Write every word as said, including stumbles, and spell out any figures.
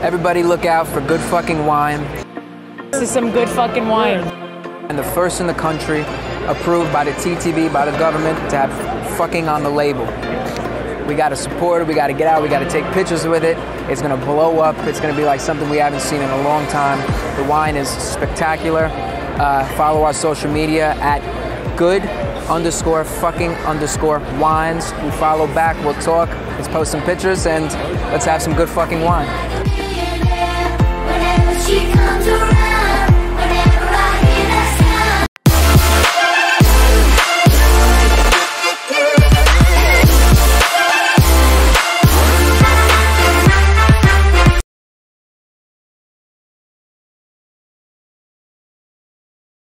Everybody look out for Good Fucking Wine. This is some good fucking wine. And the first in the country, approved by the T T B, by the government, to have fucking on the label. We gotta support it, we gotta get out, we gotta take pictures with it. It's gonna blow up, it's gonna be like something we haven't seen in a long time. The wine is spectacular. Uh, follow our social media at good underscore fucking underscore wines. We follow back, we'll talk, let's post some pictures, and let's have some good fucking wine. Whenever she comes around.